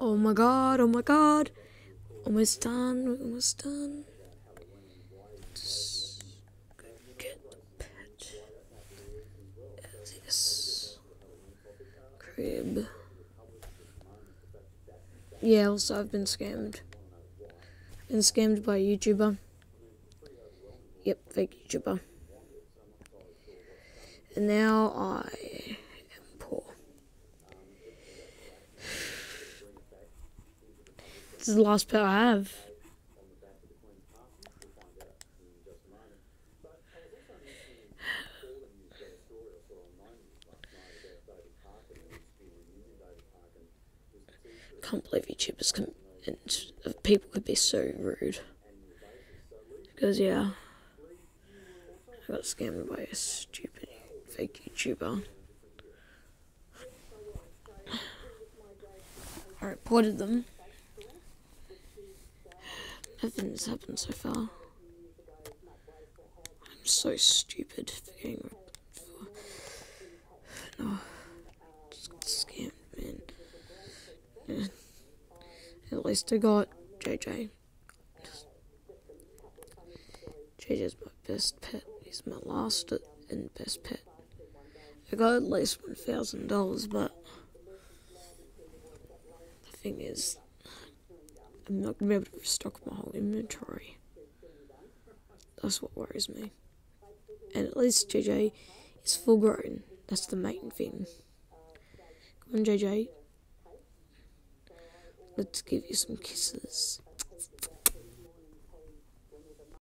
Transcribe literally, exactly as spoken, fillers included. Oh my god, oh my god. Almost done, almost done. Just get the pet. This crib. Yeah, also I've been scammed. I've been scammed by a YouTuber. Yep, fake YouTuber. And now I am poor. This is the last pet I have. I can't believe YouTubers can, and people could be so rude. Because yeah, I got scammed by a stupid fake YouTuber. I reported them. Nothing's happened so far. I'm so stupid for getting for no scammed, man. Yeah. At least I got J J. J J's my best pet. He's my last and best pet. I got at least one thousand dollars, but the thing is, I'm not gonna be able to restock my whole inventory. That's what worries me. And at least J J is full grown. That's the main thing. Come on, J J. Let's give you some kisses.